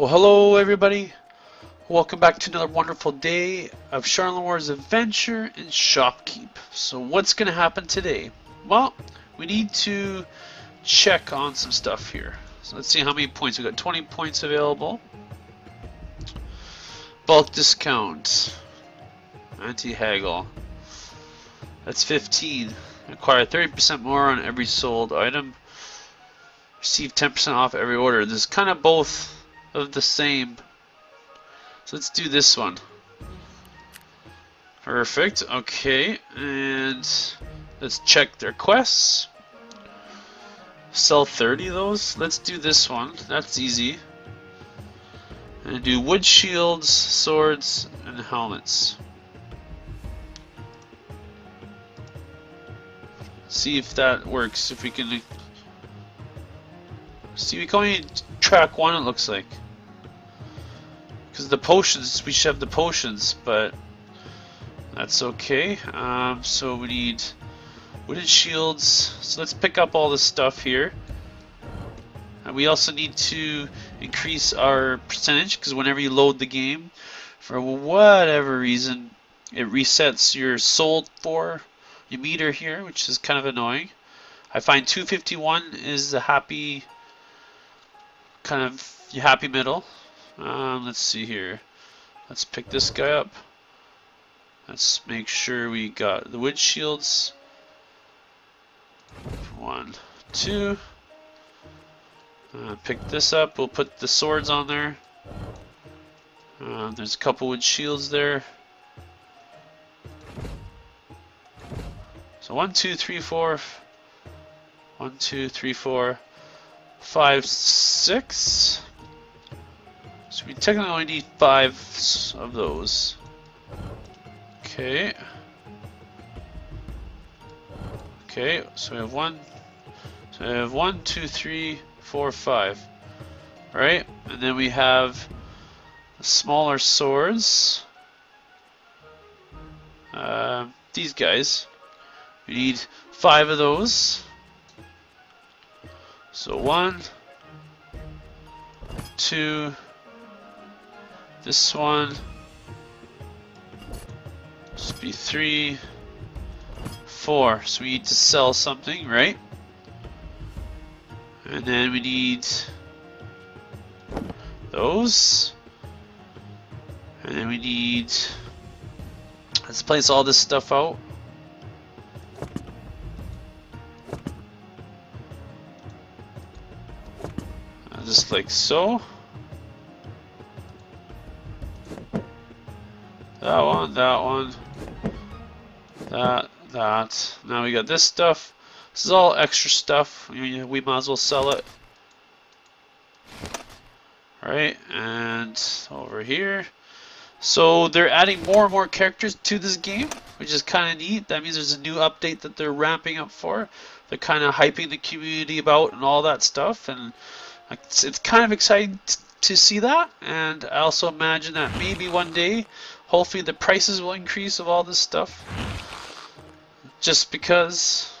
Well, hello everybody. Welcome back to another wonderful day of Sharlenwar's adventure in Shoppe Keep. So what's going to happen today? Well, we need to check on some stuff here. So let's see how many points. We've got 20 points available. Bulk discount. Anti-haggle. That's 15. Acquire 30% more on every sold item. Receive 10% off every order. This is kind of both of the same. So let's do this one. Perfect. Okay, and let's check their quests. Sell 30 of those. Let's do this one. That's easy. And do wood shields, swords, and helmets. See if that works. If we can see, we can only track one, it looks like. Because the potions, we should have the potions, but that's okay. So we need wooden shields. So let's pick up all this stuff here. And we also need to increase our percentage, because whenever you load the game, for whatever reason, it resets your sold for your meter here, which is kind of annoying. I find 251 is the happy, kind of your happy middle. Let's see here. Let's pick this guy up. Let's make sure we got the wood shields. 1, 2. Pick this up. We'll put the swords on there. There's a couple wood shields there. So 1, 2, 3, 4. 1, 2, 3, 4, 5, 6. So we technically only need 5 of those. Okay. Okay, so we have 1, 2, 3, 4, 5. Right? And then we have the smaller swords. These guys. We need 5 of those. So 1, 2. This one should be 3, 4. So we need to sell something, right? And then we need those. And then we need, let's place all this stuff out. Just like so. That one, that one, that. Now we got this stuff. This is all extra stuff. We might as well sell it. Alright, and over here. So they're adding more and more characters to this game, which is kind of neat. That means there's a new update that they're ramping up for. They're kind of hyping the community about and all that stuff. And it's kind of exciting to see that, and I also imagine that maybe one day, hopefully, the prices will increase of all this stuff. Just because,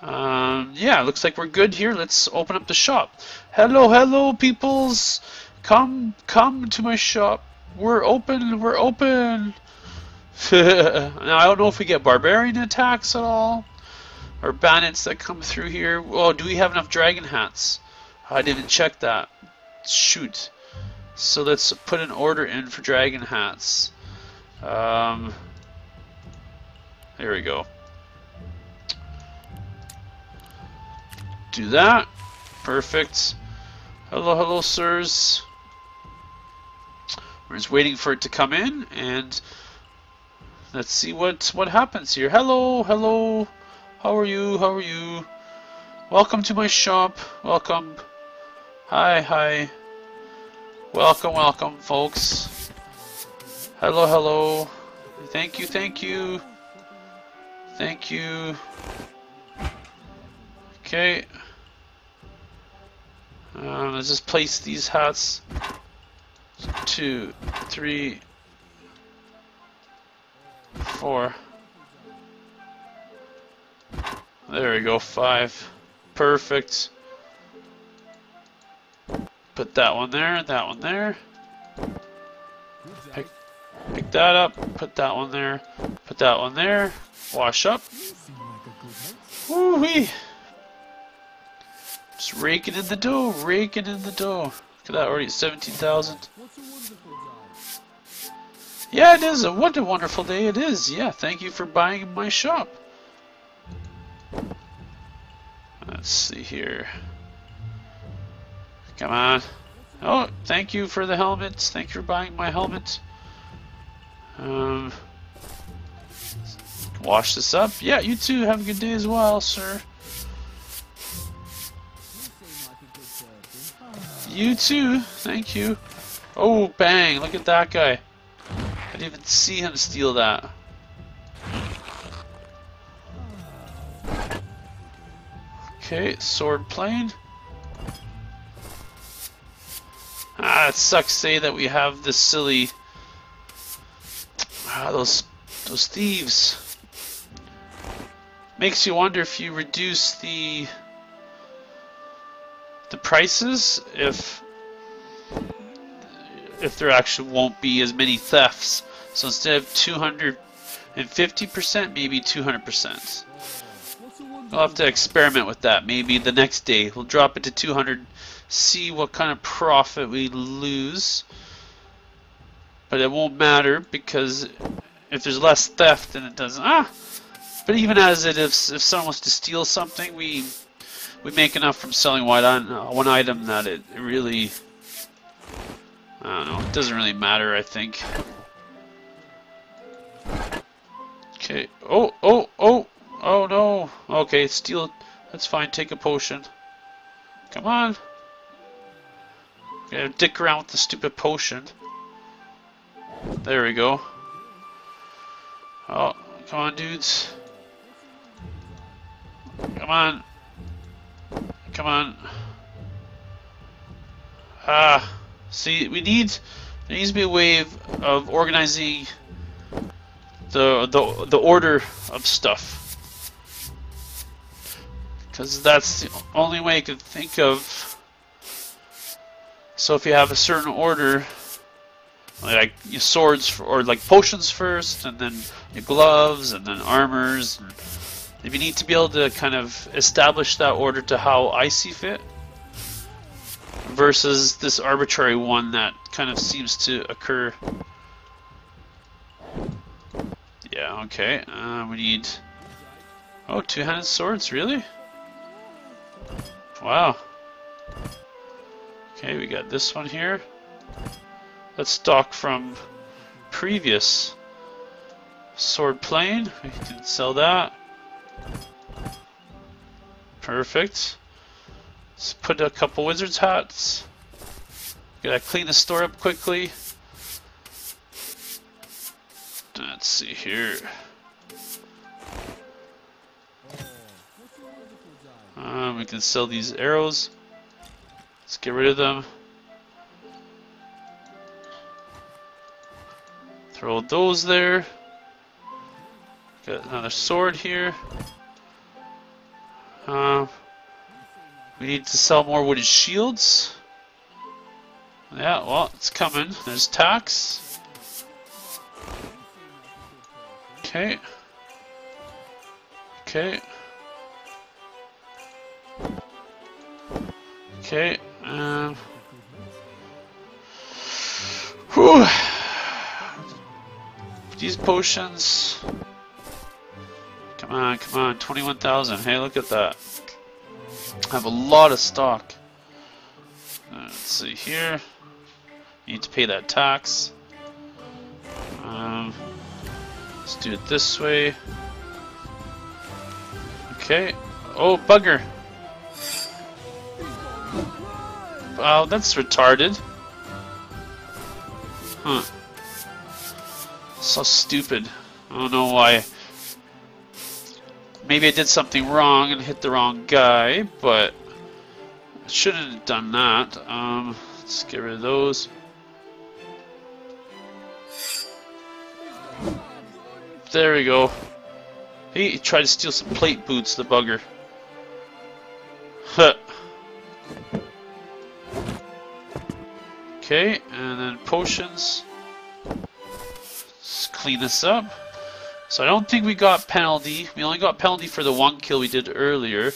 yeah, looks like we're good here. Let's open up the shop. Hello, hello, peoples! Come to my shop. We're open. We're open. Now I don't know if we get barbarian attacks at all, or bandits that come through here. Oh, do we have enough dragon hats? I didn't check that. Shoot. So let's put an order in for dragon hats. There we go. Do that. Perfect. Hello, hello, sirs. We're just waiting for it to come in, and let's see what happens here. Hello, hello. How are you? How are you? Welcome to my shop. Welcome. Hi, hi. Welcome, welcome, folks. Hello, hello. Thank you, thank you. Thank you. Okay. Let's just place these hats. 2, 3, 4. There we go, 5. Perfect. Put that one there, that one there. Pick that up, put that one there, put that one there. Wash up. Woo-wee. Just raking in the dough, raking in the dough. Look at that, already 17,000. Yeah, it is. What a wonderful day it is. Yeah, thank you for buying my shop. Let's see here. Come on. Oh, thank you for the helmets. Thank you for buying my helmet. Wash this up. Yeah, you too. Have a good day as well, sir. You too. Thank you. Oh, bang. Look at that guy. I didn't even see him steal that. Okay, sword plane. Ah, it sucks say that we have this silly... Ah, those thieves. Makes you wonder if you reduce the prices, if there actually won't be as many thefts. So instead of 250%, maybe 200%. I'll have to experiment with that. Maybe the next day we'll drop it to 200, see what kind of profit we lose. But it won't matter, because if there's less theft, then it doesn't. But even as it is, if someone wants to steal something, we make enough from selling one item that it really, I don't know, it doesn't really matter, I think. Okay. Oh no. Okay, steal. That's fine. Take a potion. Come on. Gotta dick around with the stupid potion. There we go. Oh, come on, dudes. Come on. Come on. Ah, see, there needs to be a way of organizing the order of stuff. Because that's the only way I could think of. So if you have a certain order, like your swords or like potions first, and then your gloves, and then armors. And if you need to be able to kind of establish that order to how I see fit, versus this arbitrary one that kind of seems to occur. Yeah. Okay. We need. Oh, two-handed swords, really? Wow. Okay, we got this one here. That's stock from previous. Sword plane, we can sell that. Perfect. Let's put a couple wizard's hats. Gotta clean the store up quickly. Let's see here. We can sell these arrows. Let's get rid of them. Throw those there. Got another sword here. We need to sell more wooden shields. Yeah, well, it's coming. There's tax. Okay. Okay. Okay, whew. These potions, come on, come on, 21,000, hey, look at that, I have a lot of stock. Let's see here, need to pay that tax, let's do it this way. Okay, oh, bugger. Wow, that's retarded. Huh. So stupid. I don't know why. Maybe I did something wrong and hit the wrong guy, but I shouldn't have done that. Let's get rid of those. There we go. He tried to steal some plate boots, the bugger. Huh. Okay, and then potions. Let's clean this up. So I don't think we got penalty. We only got penalty for the one kill we did earlier.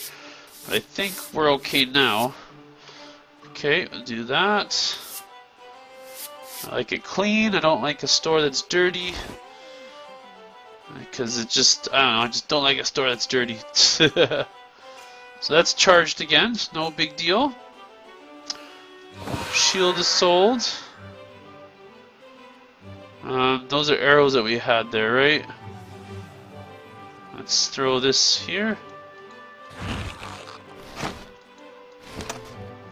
But I think we're okay now. Okay, we'll do that. I like it clean. I don't like a store that's dirty. Because it just, I don't know, I just don't like a store that's dirty. So that's charged again. It's no big deal. Shield is sold. Those are arrows that we had there, right? Let's throw this here.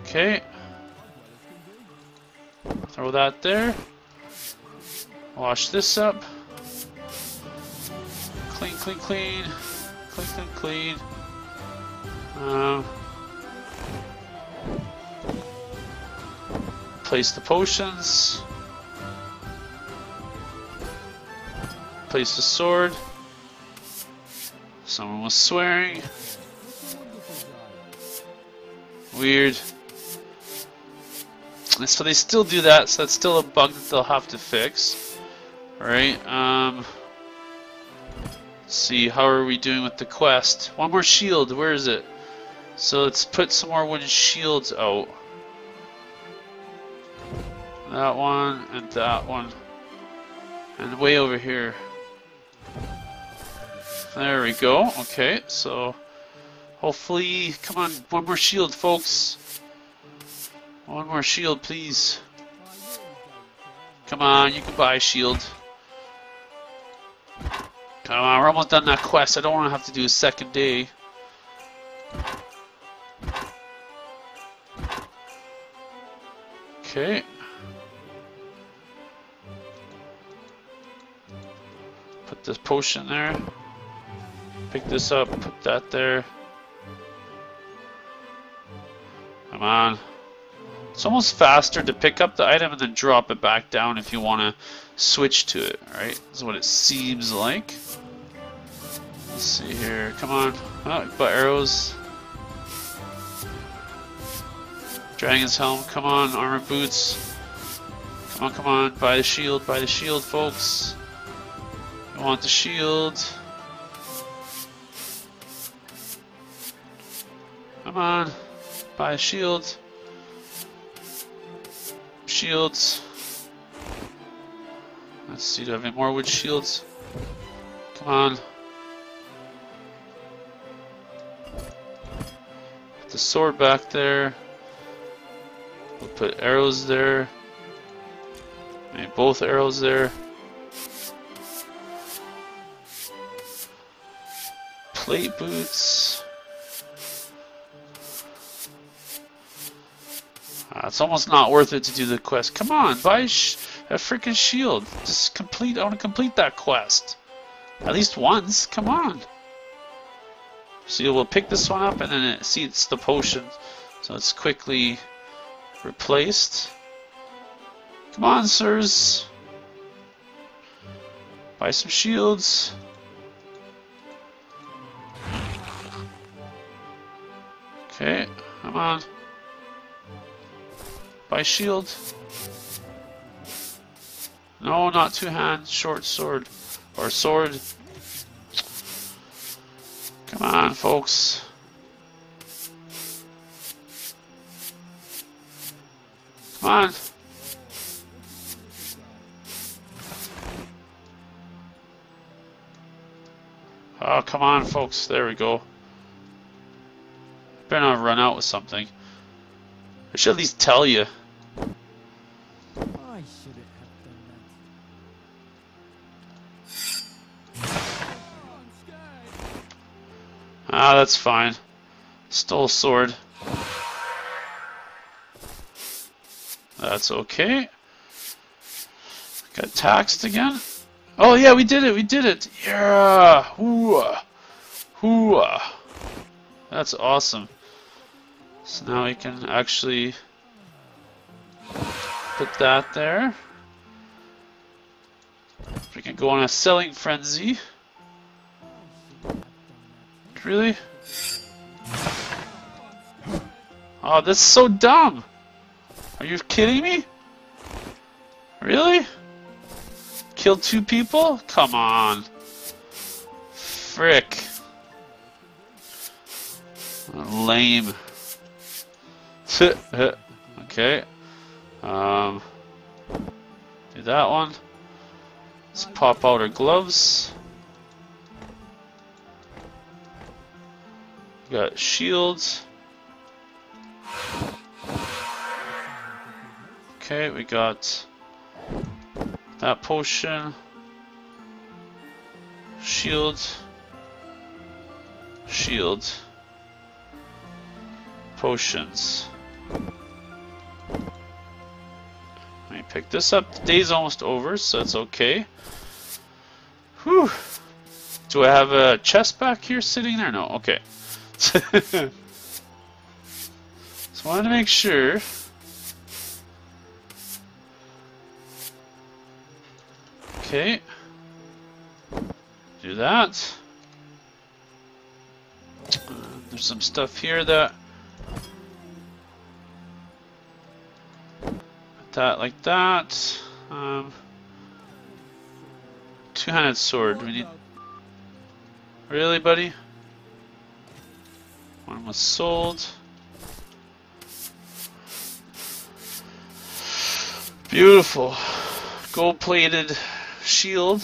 Okay. Throw that there. Wash this up. Clean, clean, clean. Clean, clean, clean. Place the potions. Place the sword. Someone was swearing. Weird. So they still do that, so that's still a bug that they'll have to fix. Alright, let's see, how are we doing with the quest? One more shield, where is it? So let's put some more wooden shields out. That one, and that one. And way over here. There we go, okay, so... Hopefully, come on, one more shield, folks! One more shield, please. Come on, you can buy a shield. Come on, we're almost done that quest. I don't want to have to do a second day. Okay. Put this potion there. Pick this up, put that there. Come on. It's almost faster to pick up the item and then drop it back down if you want to switch to it, right? This is what it seems like. Let's see here. Come on. Oh, but arrows. Dragon's helm. Come on. Armor boots. Come on, come on. Buy the shield. Buy the shield, folks. I want the shield. Come on. Buy a shield. Shields. Let's see, do I have any more wood shields? Come on. Put the sword back there. We'll put arrows there. Maybe both arrows there. Plate boots. It's almost not worth it to do the quest. Come on, buy a freaking shield. Just complete. I want to complete that quest at least once. Come on. See, we'll pick this one up, and then it, see, it's the potion, so it's quickly replaced. Come on, sirs. Buy some shields. Okay, come on. Buy shield. No, not two hands. Short sword. Or sword. Come on, folks. Come on. Oh, come on, folks. There we go. Better not run out with something. I should at least tell you. Ah, that's fine. Stole a sword. That's okay. Got taxed again. Oh yeah, we did it. We did it. Yeah. Hoo-ah. Hoo-ah. That's awesome. So now we can actually put that there. We can go on a selling frenzy. Really? Oh, that's so dumb! Are you kidding me? Really? Killed 2 people? Come on. Frick. Lame. Okay. Do that one. Let's pop out our gloves. We got shields. Okay, we got that potion. Shields. Shields. Potions. Let me pick this up. The day's almost over, so that's okay. Whew. Do I have a chest back here sitting there? No, okay. Just wanted to make sure. Okay. Do that. There's some stuff here that like that. Two-handed sword. We need. Really, buddy? One was sold. Beautiful. Gold-plated shield.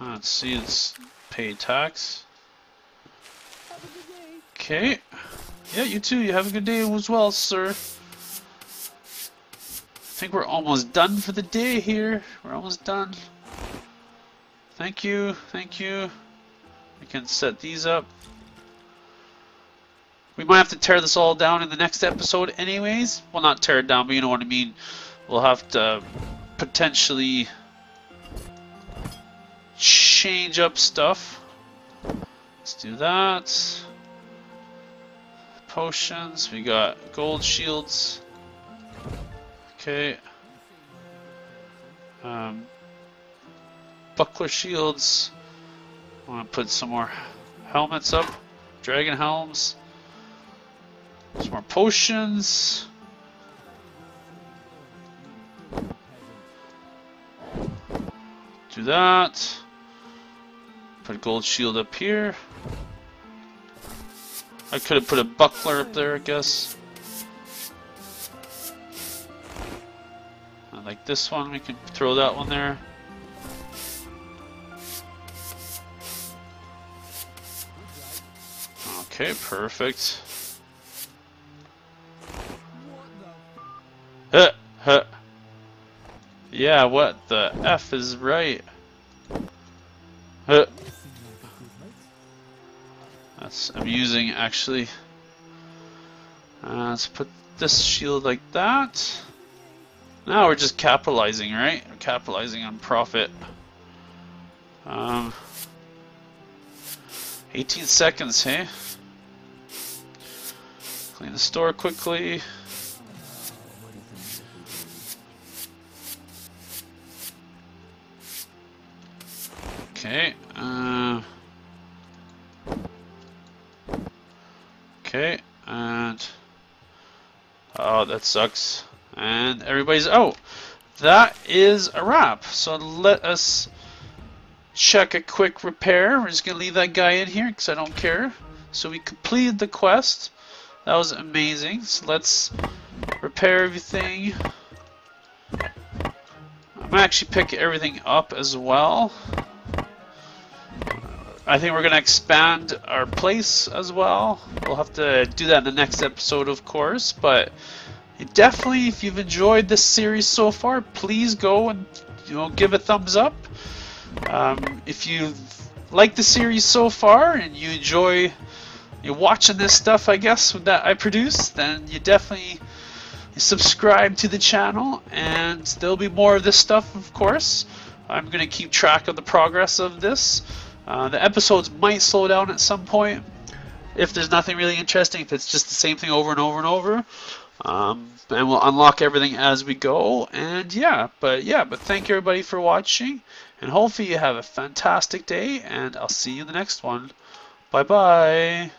Let's see. Let's pay tax. Okay. Yeah, you too. You have a good day as well, sir. I think we're almost done for the day here. We're almost done. Thank you. Thank you. We can set these up. We might have to tear this all down in the next episode anyways. Well, not tear it down, but you know what I mean. We'll have to potentially change up stuff. Let's do that. Potions. We got gold shields. Okay. Buckler shields. I want to put some more helmets up. Dragon helms. Some more potions. Do that. Put a gold shield up here. I could have put a buckler up there, I guess. Like this one, we can throw that one there. Okay, perfect. Yeah, what the F is right? That's amusing, actually. Let's put this shield like that. Now we're just capitalizing, right? We're capitalizing on profit. 18 seconds, hey? Clean the store quickly. Okay. Okay, and... Oh, that sucks. And everybody's out. That is a wrap. So let us check a quick repair. We're just going to leave that guy in here because I don't care. So we completed the quest. That was amazing. So let's repair everything. I'm gonna actually pick everything up as well. I think we're going to expand our place as well. We'll have to do that in the next episode, of course, but definitely, if you've enjoyed this series so far, please go and, you know, give a thumbs up. If you like the series so far and you enjoy watching this stuff, I guess, that I produce, then you definitely subscribe to the channel, and there'll be more of this stuff, of course. I'm going to keep track of the progress of this. The episodes might slow down at some point if there's nothing really interesting, if it's just the same thing over and over and over. And we'll unlock everything as we go, and but thank you everybody for watching, and hopefully you have a fantastic day, and I'll see you in the next one. Bye bye.